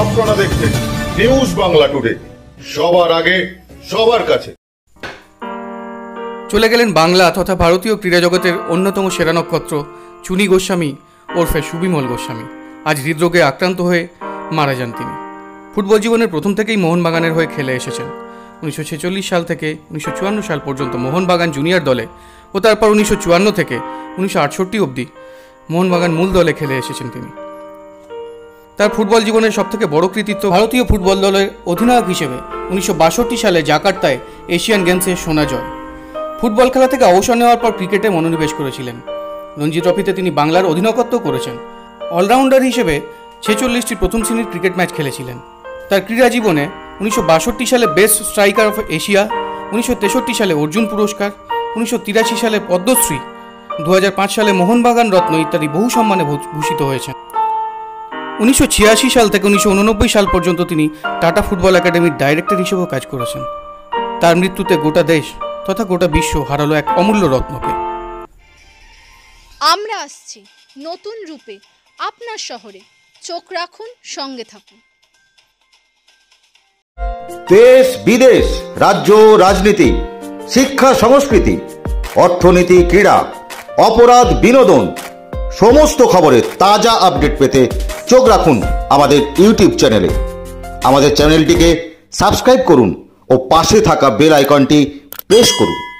আপনারা দেখছেন news Bangla today, সবার আগে সবার কাছে। চলে গেলেন বাংলা তথা ভারতীয় ক্রীড়া জগতের অন্যতম সেরা নক্ষত্র চুনি গোস্বামী ওরফে সুবিমল গোস্বামী। আজ হৃদরোগে আক্রান্ত হয়ে মারা যান তিনি। ফুটবল জীবনের প্রথম থেকেই মোহনবাগানের হয়ে খেলে এসেছেন। 1946 সাল থেকে 1954 সাল পর্যন্ত মোহনবাগান জুনিয়র দলে ও তারপর 1954 থেকে 1968 অবধি মোহনবাগান মূল দলে খেলে এসেছেন তিনি। তার ফুটবল জীবনের সবথেকে বড় কৃতিত্ব ভারতীয় ফুটবল দলের অধিনায়ক হিসেবে 1962 সালে জাকার্তায় এশিয়ান গেমসে সোনা জয়। ফুটবল খেলা থেকে অবসর নেওয়ার পর ক্রিকেটে মনোনিবেশ করেছিলেন। রঞ্জি ট্রফিতে তিনি বাংলার অধিনায়কত্ব করেছেন। অলরাউন্ডার হিসেবে 46টি প্রথম শ্রেণীর ক্রিকেট ম্যাচ খেলেছিলেন। তার ক্রীড়া জীবনে 1962 সালে বেস্ট স্ট্রাইকার অফ এশিয়া, 1963 সালে অর্জুন পুরস্কার, 1983 সালে পদ্মশ্রী, 2005 সালে মোহনবাগান রত্ন ইত্যাদি বহু সম্মানে ভূষিত হয়েছেন। 1986 সাল থেকে 1989 সাল পর্যন্ত তিনি টাটা ফুটবল একাডেমির ডাইরেক্টর হিসেবেও কাজ করেছেন। তার মৃত্যুতে গোটা দেশ তথা গোটা বিশ্ব হারালো এক অমূল্য রত্নকে। আমরা আসছি নতুন রূপে আপনার শহরে, চোখ রাখুন, সঙ্গে থাকুন। দেশ বিদেশ, রাজ্য রাজনীতি, শিক্ষা সংস্কৃতি, অর্থনীতি, ক্রীড়া, অপরাধ, বিনোদন, সমস্ত খবরের তাজা আপডেট পেতে চোখ রাখুন আমাদের ইউটিউব চ্যানেলে। আমাদের চ্যানেলটিকে সাবস্ক্রাইব করুন ও পাশে থাকা বেল আইকনটি প্রেস করুন।